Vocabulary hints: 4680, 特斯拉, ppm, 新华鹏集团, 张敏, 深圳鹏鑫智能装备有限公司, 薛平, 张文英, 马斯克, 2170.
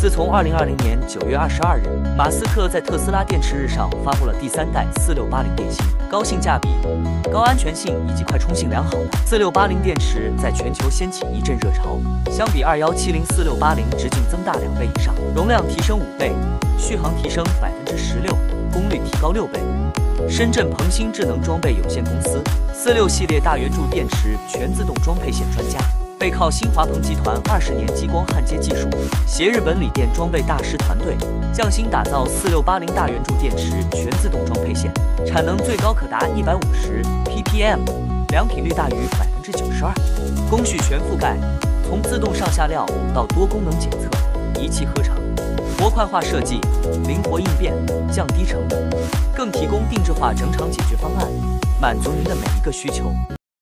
自从2020年9月22日，马斯克在特斯拉电池日上发布了第三代4680电芯，高性价比、高安全性以及快充性良好的4680电池在全球掀起一阵热潮。相比2170、4680直径增大2倍以上，容量提升5倍，续航提升16%，功率提高6倍。 深圳鹏鑫智能装备有限公司46系列大圆柱电池全自动装配线专家，背靠新华鹏集团20年激光焊接技术，携日本锂电装备大师团队，匠心打造4680大圆柱电池全自动装配线，产能最高可达150 ppm， 良品率大于92%，工序全覆盖，从自动上下料到多功能检测，一气呵成。 模块化设计，灵活应变，降低成本，更提供定制化整场解决方案，满足您的每一个需求。